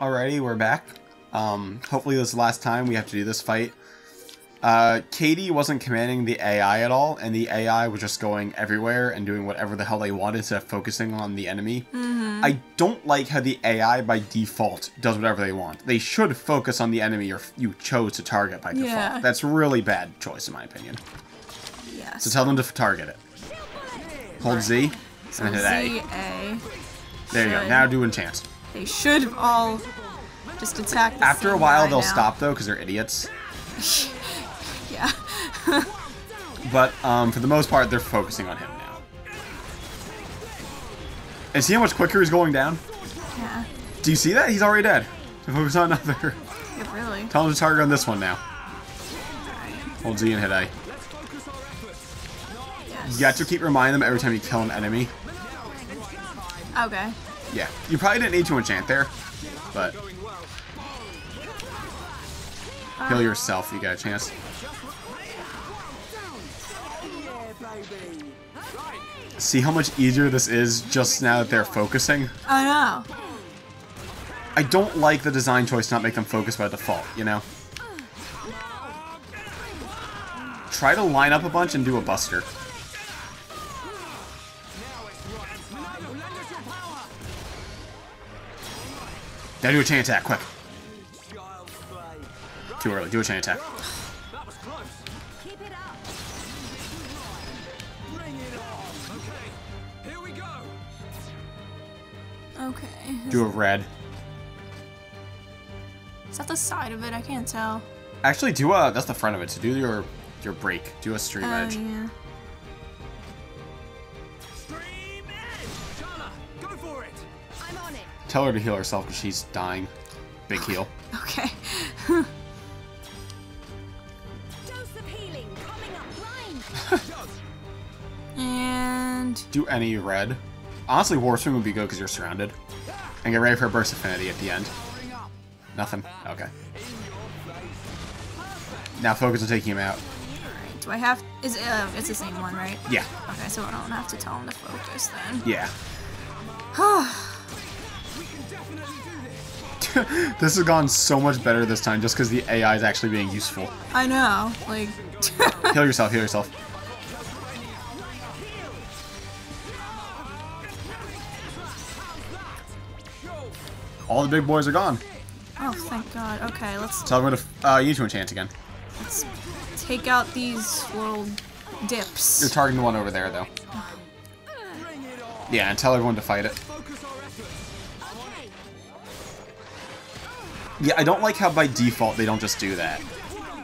Alrighty, we're back. Hopefully this is the last time we have to do this fight. Katie wasn't commanding the AI at all, and the AI was just going everywhere and doing whatever the hell they wanted instead of focusing on the enemy. Mm-hmm. I don't like how the AI by default does whatever they want. They should focus on the enemy you chose to target by default. Yeah. That's really bad choice in my opinion. Yes. So tell them to target it. Hold Z, so and hit A. A. There you go, now do enchant. They should have all just attacked the After a while they'll stop though, because they're idiots. Yeah. But for the most part, they're focusing on him now. And see how much quicker he's going down? Yeah. Do you see that? He's already dead. So focus on another. Yeah, really. Tell him to target on this one now. Right. Hold Z and hit A. Yes. You got to keep reminding them every time you kill an enemy. Okay. Yeah. You probably didn't need to enchant there, but... Heal yourself, you got a chance. See how much easier this is just now that they're focusing? I know. I don't like the design choice to not make them focus by default, you know? Try to line up a bunch and do a buster. Now do a chain attack, quick. Too early. Do a chain attack. Okay. Do a red. Is that the side of it? I can't tell. Actually, do a... That's the front of it. So do your break. Do a stream edge. Yeah. Stream edge! Jana, go for it! I'm on it. Tell her to heal herself because she's dying. Big heal. Okay. And do any red. Honestly, Warswing would be good because you're surrounded. And get ready for a burst affinity at the end. Nothing. Okay. Now focus on taking him out. Alright, do I have... Is it, it's the same one, right? Yeah. Okay, so I don't have to tell him to focus then. Yeah. This has gone so much better this time just because the AI is actually being useful. I know. Like... Heal yourself, heal yourself. All the big boys are gone. Oh, thank God. Okay, let's... Tell them to... you two enchant again. Let's take out these little dips. You're targeting the one over there, though. Yeah, and tell everyone to fight it. Yeah, I don't like how by default they don't just do that.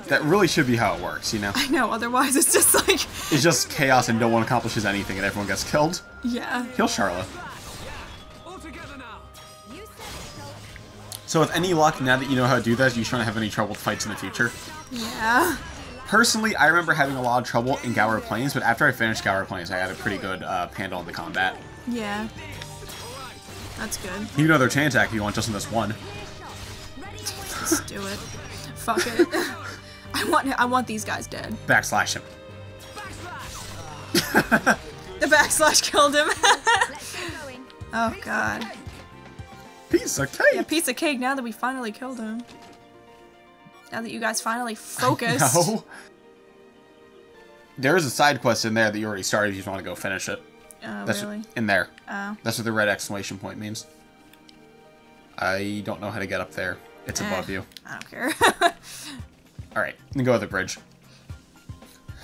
That really should be how it works, you know? I know, otherwise it's just like... It's just chaos and no one accomplishes anything and everyone gets killed. Yeah. Kill Charlotte. So with any luck, now that you know how to do that, you shouldn't have any trouble with fights in the future. Yeah. Personally, I remember having a lot of trouble in Gaur Plains, but after I finished Gaur Plains, I had a pretty good handle on the combat. Yeah. That's good. You can do another chain attack if you want, just in this one. Let's do it. Fuck it. I want these guys dead. Backslash him. Backslash. The backslash killed him. Oh, God. Piece of cake! Yeah, piece of cake now that we finally killed him. Now that you guys finally focused. No. There is a side quest in there that you already started if you just want to go finish it. That's really? In there. Oh. That's what the red exclamation point means. I don't know how to get up there. It's above you. I don't care. Alright, then go to the bridge.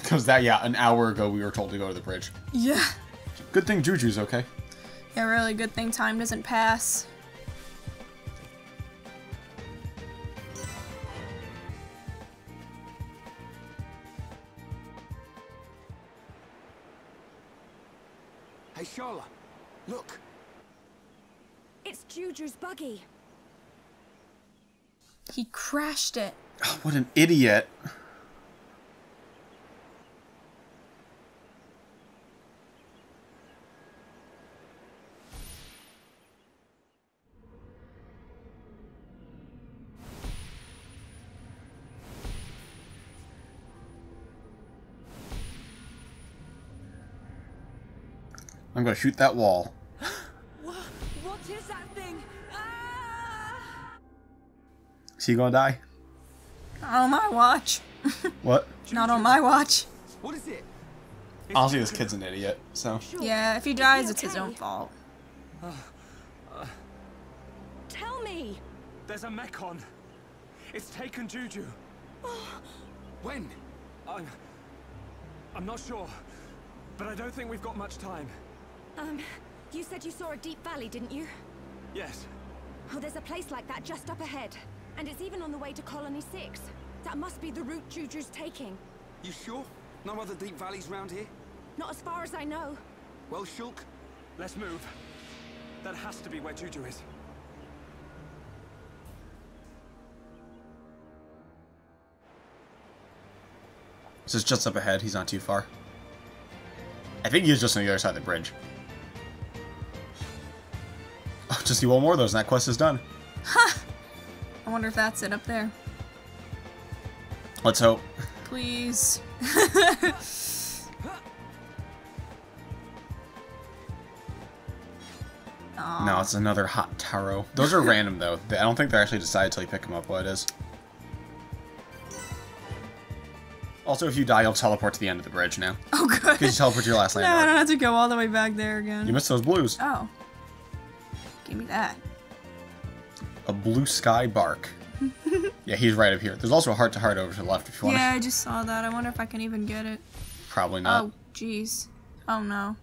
Because that, yeah, an hour ago we were told to go to the bridge. Yeah. Good thing Juju's okay. Yeah, really good thing time doesn't pass. Hey, Sharla, look. It's Juju's buggy. He crashed it. Oh, what an idiot. I'm gonna shoot that wall. What is that thing? Ah! Is he gonna die? Not on my watch. What? Not on my watch. What is it? Obviously, this kid's an idiot, so. Yeah, if he dies, it's his own fault. Tell me. There's a Mechon. It's taken Juju. When? I'm not sure, but I don't think we've got much time. You said you saw a deep valley, didn't you? Yes. Oh, there's a place like that just up ahead, and it's even on the way to Colony 6. That must be the route Juju's taking. You sure? No other deep valleys round here? Not as far as I know. Well, Shulk, let's move. That has to be where Juju is. So it's just up ahead, he's not too far. I think he's just on the other side of the bridge. Oh, just do one more of those and that quest is done. Ha! I wonder if that's it up there. Let's hope. Please. No, it's another hot taro. Those are random though. I don't think they're actually decided till you pick them up what it is. Also, if you die, you'll teleport to the end of the bridge now. Oh, good. Because you teleport to your last landmark. No, I don't have to go all the way back there again. You missed those blues. Oh. Give me that. A blue sky bark. Yeah, he's right up here. There's also a heart-to-heart over to the left if you want to. Yeah, I just saw that. I wonder if I can even get it. Probably not. Oh, jeez. Oh, no.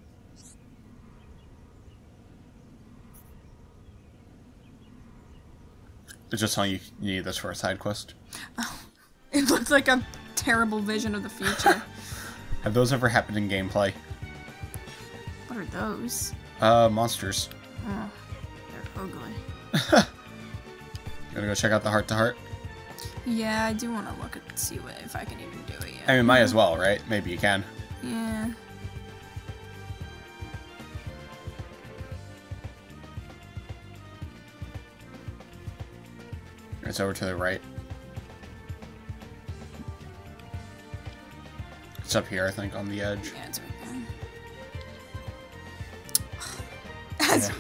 It's just telling you you need this for a side quest. Oh, it looks like a terrible vision of the future. Have those ever happened in gameplay? What are those? Monsters. Oh, they're ugly. Gonna go check out the heart-to-heart? Yeah, I do want to look and see what, if I can even do it yet. I mean, might as well, right? Maybe you can. Yeah. It's over to the right. It's up here, I think, on the edge. Yeah, it's right there.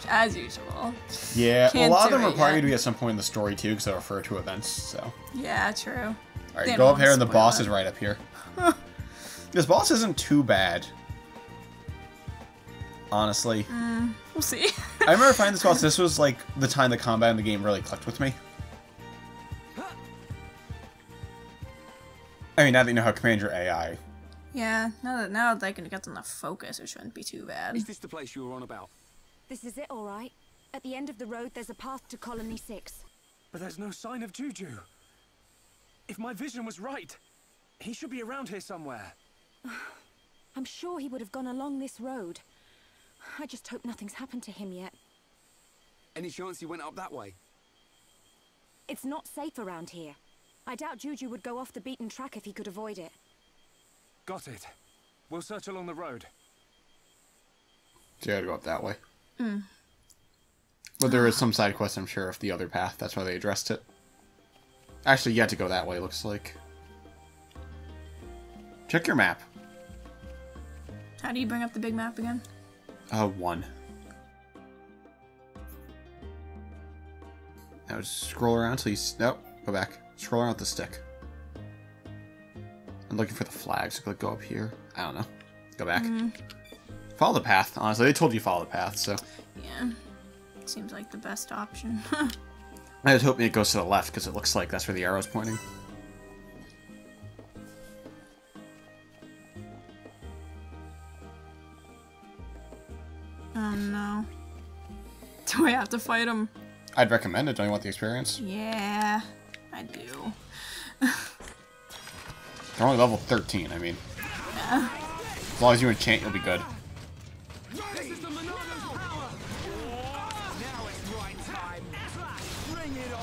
As usual. Yeah, well, a lot of them require you to be at some point in the story, too, because they refer to events, so. Yeah, true. Alright, go up here, and the boss is right up here. This boss isn't too bad. Honestly. We'll see. I remember finding this boss. This was, like, the time the combat in the game really clicked with me. I mean, now that you know how to command your AI. Yeah, now that I can get enough focus, it shouldn't be too bad. Is this the place you were on about? This is it, all right. At the end of the road, there's a path to Colony 6. But there's no sign of Juju. If my vision was right, he should be around here somewhere. I'm sure he would have gone along this road. I just hope nothing's happened to him yet. Any chance he went up that way? It's not safe around here. I doubt Juju would go off the beaten track if he could avoid it. Got it. We'll search along the road. So you gotta go up that way. But there is some side quest, I'm sure, of the other path. That's why they addressed it. Actually, you have to go that way, looks like. Check your map. How do you bring up the big map again? One. Now just scroll around until you... Nope, go back. Scroll around with the stick. I'm looking for the flags. So go up here. I don't know. Go back. Follow the path. Honestly, they told you follow the path, so. Yeah. Seems like the best option. I was hoping it goes to the left, because it looks like that's where the arrow's pointing. Oh, no. Do I have to fight him? I'd recommend it. Don't you want the experience? Yeah, I do. They're only level 13, I mean. Yeah. As long as you enchant, you'll be good. This is the Monado's power. Now it's right time. Bring it on.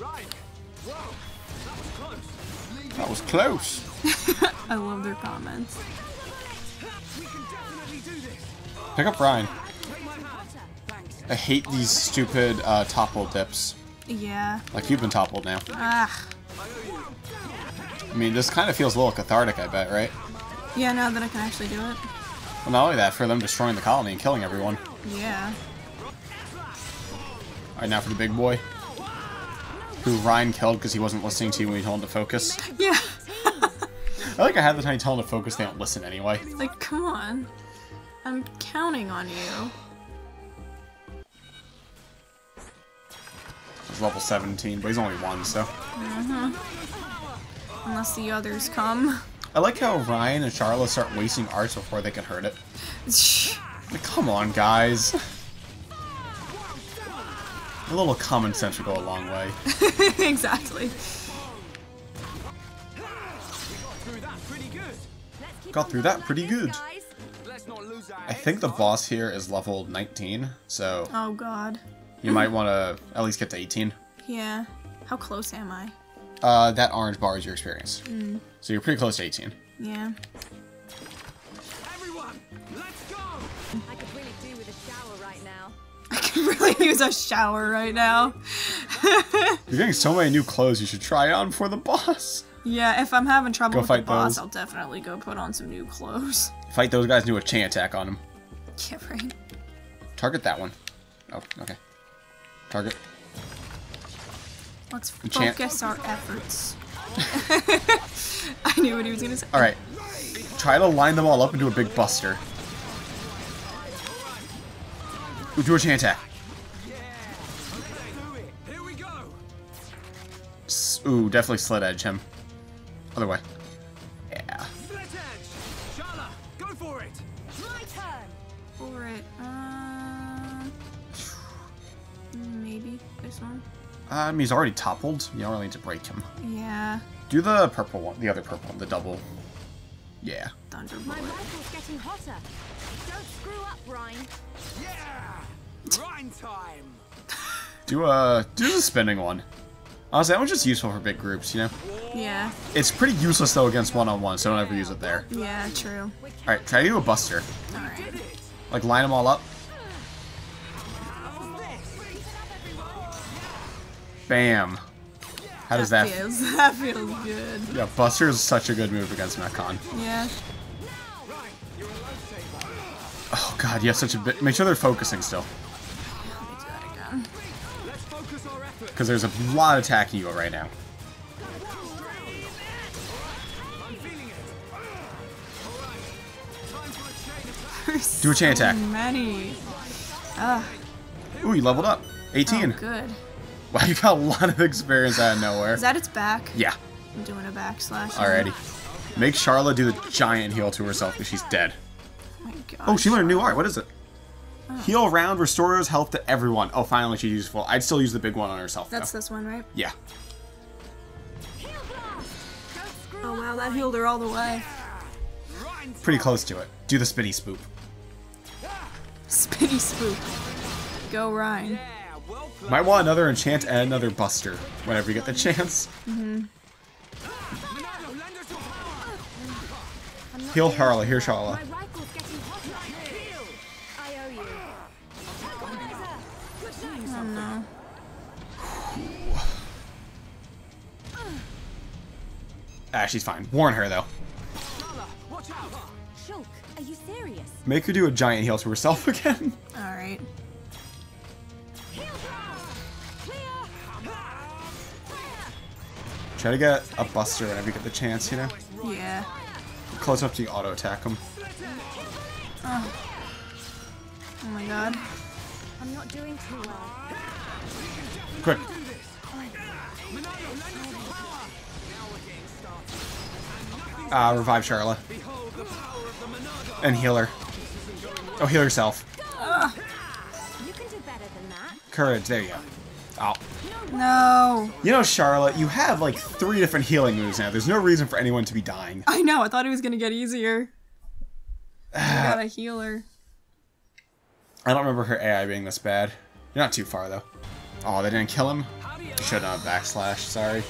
Right. Whoa. That was close. I love their comments. We can definitely do this. Pick up Ryan. I hate these stupid topple dips. Yeah. Like you've been toppled now. Ah. I mean, this kind of feels a little cathartic, I bet, right? Yeah, now that I can actually do it. Well, not only that, for them destroying the colony and killing everyone. Yeah. Alright, now for the big boy. who Ryan killed because he wasn't listening to you when you told him to focus. Yeah. I like I had the time you tell him to focus, they don't listen anyway. It's like, come on. I'm counting on you. He's level 17, but he's only one, so. Mm-hmm. Unless the others come. I like how Ryan and Charlotte start wasting arts before they can hurt it. Like, come on, guys. A little common sense would go a long way. Exactly. Got through that pretty good. I think the boss here is level 19, so... Oh, God. You might want to at least get to 18. Yeah. How close am I? That orange bar is your experience. Mm. So you're pretty close to 18. Yeah. Everyone, let's go! I could really do with a shower right now. I could really use a shower right now. You're getting so many new clothes you should try on for the boss. Yeah, if I'm having trouble with the boss, I'll definitely go put on some new clothes. Fight those guys and do a chain attack on them. Yeah, right. Target that one. Oh, okay. Target. Let's focus our efforts. I knew what he was gonna say. Alright. Try to line them all up and do a big buster. Ooh, do a chain attack. Ooh, definitely slit edge him. Other way. Yeah. Slit edge! Shala, go for it! My turn! For it. Maybe this one? He's already toppled. You don't really need to break him. Yeah. Do the purple one, the other purple one, the double. Yeah. Thunderbolt. My rifle's getting hotter. Don't screw up, Ryan. Yeah! Ryan time! Do the spinning one. Honestly, that one's just useful for big groups, you know? Yeah. It's pretty useless, though, against one-on-one, so don't ever use it there. Yeah, true. Alright, try to do a buster. Alright. Like, line them all up. Bam. How does that feel? That feels good. Yeah, buster is such a good move against Mechon. Yeah. Oh, God, you have such a bit. Make sure they're focusing still. Because there's a lot attacking you right now. Do a chain attack. Many. Ooh, you leveled up. 18. Oh, good. Wow, you got a lot of experience out of nowhere. Is that its back? Yeah. I'm doing a backslash. Alrighty. Make Charla do the giant heal to herself because she's dead. Oh, my God. Oh, she learned a new art. What is it? Oh. Heal round, restores health to everyone. Oh, finally she's useful. I'd still use the big one on herself, though. That's this one, right? Yeah. Oh, wow, that healed her all the way. Pretty close to it. Do the spitty spoop. Spitty spoop. Go, Ryan. Might want another enchant and another buster whenever you get the chance. Mm-hmm. Heal Charla. Heal Charla. She's fine. Warn her, though. Shulk, are you serious? Make her do a giant heal to herself again. Alright. Try to get a buster whenever you get the chance, you know? Yeah. Close enough to auto attack him. Oh my God. I'm not doing too well. Quick. Revive Charla. And heal her. Oh, heal yourself. You can do better than that. Courage, there you go. Oh. No. You know, Charla, you have like 3 different healing moves now. There's no reason for anyone to be dying. I know, I thought it was gonna get easier. I gotta heal her. I don't remember her AI being this bad. You're not too far, though. Oh, they didn't kill him? You should not have backslash, sorry.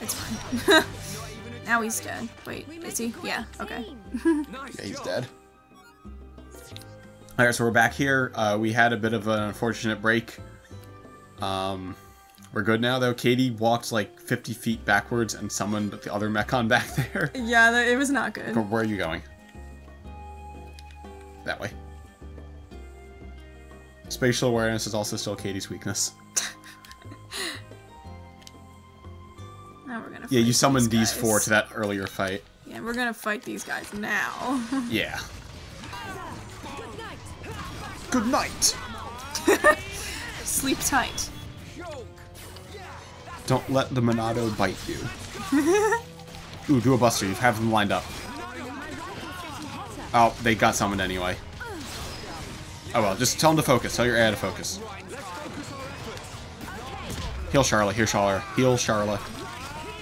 It's fine. Now he's dead. Wait, is he? Yeah, okay. Yeah, he's dead. Alright, so we're back here. We had a bit of an unfortunate break. We're good now, though. Katie walked like 50 feet backwards and summoned the other Mechon back there. Yeah, it was not good. But where are you going? That way. Spatial awareness is also still Katie's weakness. Yeah, you summoned these four to that earlier fight. Yeah, we're gonna fight these guys now. Yeah. Good night! Sleep tight. Don't let the Monado bite you. Ooh, do a buster. You have them lined up. Oh, they got summoned anyway. Oh well, just tell them to focus. Tell your AI to focus. Heal Charlotte. Heal Charlotte. Heal Charlotte.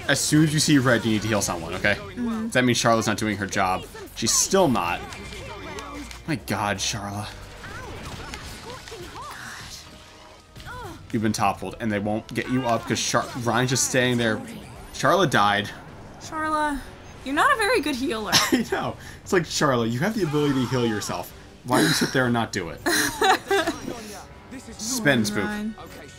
As soon as you see red, you need to heal someone, okay? Mm-hmm. That means Charlotte's not doing her job. She's still not. My god, Charlotte. You've been toppled, and they won't get you up because Ryan's just standing there. Charlotte died. Charlotte, you're not a very good healer. I know. It's like, Charlotte, you have the ability to heal yourself. Why do you sit there and not do it? Spin, Spook.